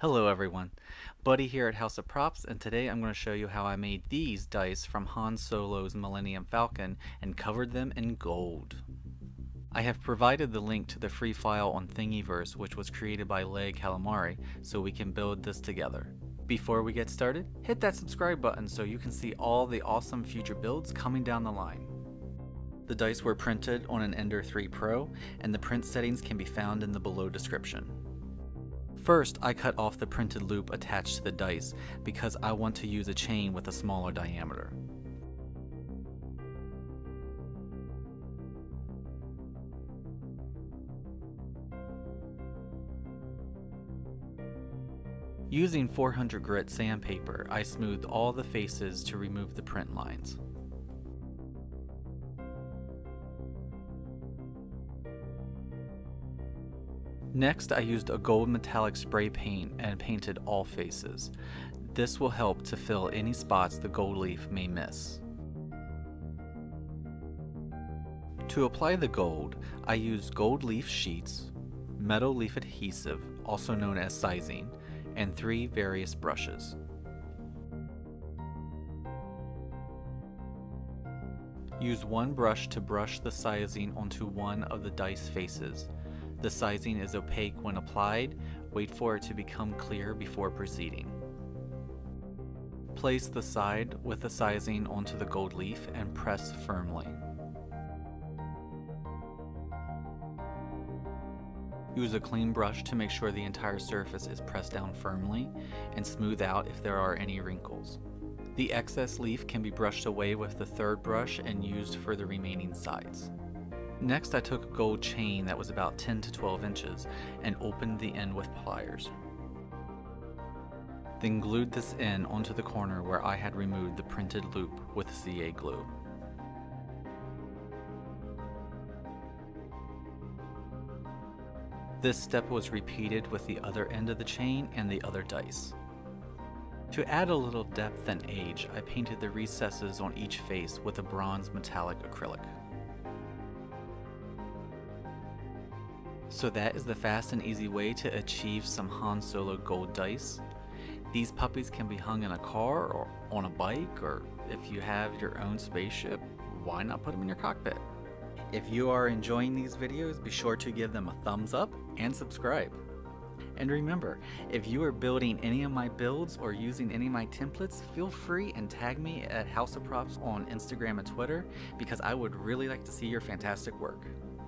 Hello everyone, Buddy here at House of Props, and today I'm going to show you how I made these dice from Han Solo's Millennium Falcon and covered them in gold. I have provided the link to the free file on Thingiverse, which was created by Leg Kalamari, so we can build this together. Before we get started, hit that subscribe button so you can see all the awesome future builds coming down the line. The dice were printed on an Ender 3 Pro, and the print settings can be found in the below description. First, I cut off the printed loop attached to the dice because I want to use a chain with a smaller diameter. Using 400 grit sandpaper, I smoothed all the faces to remove the print lines. Next, I used a gold metallic spray paint and painted all faces. This will help to fill any spots the gold leaf may miss. To apply the gold, I used gold leaf sheets, metal leaf adhesive, also known as sizing, and three various brushes. Use one brush to brush the sizing onto one of the dice faces. The sizing is opaque when applied. Wait for it to become clear before proceeding. Place the side with the sizing onto the gold leaf and press firmly. Use a clean brush to make sure the entire surface is pressed down firmly and smooth out if there are any wrinkles. The excess leaf can be brushed away with the third brush and used for the remaining sides. Next, I took a gold chain that was about 10 to 12 inches and opened the end with pliers. Then glued this end onto the corner where I had removed the printed loop with CA glue. This step was repeated with the other end of the chain and the other dice. To add a little depth and age, I painted the recesses on each face with a bronze metallic acrylic. So that is the fast and easy way to achieve some Han Solo gold dice. These puppies can be hung in a car or on a bike, or if you have your own spaceship, why not put them in your cockpit? If you are enjoying these videos, be sure to give them a thumbs up and subscribe. And remember, if you are building any of my builds or using any of my templates, feel free and tag me at House of Props on Instagram and Twitter, because I would really like to see your fantastic work.